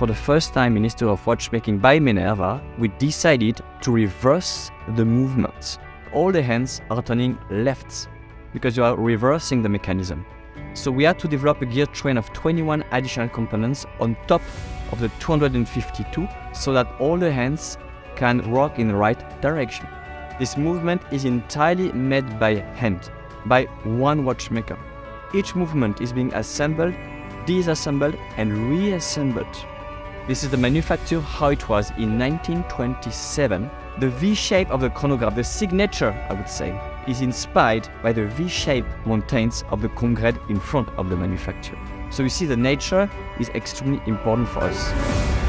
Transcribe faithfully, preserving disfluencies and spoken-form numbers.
for the first time in the history of watchmaking by Minerva, we decided to reverse the movements. All the hands are turning left because you are reversing the mechanism. So we had to develop a gear train of twenty-one additional components on top of the two hundred fifty-two so that all the hands can rock in the right direction. This movement is entirely made by hand, by one watchmaker. Each movement is being assembled, disassembled and reassembled. This is the manufacture how it was in nineteen twenty-seven. The V-shape of the chronograph, the signature I would say, is inspired by the V-shaped mountains of the Congrès in front of the manufacture. So you see the nature is extremely important for us.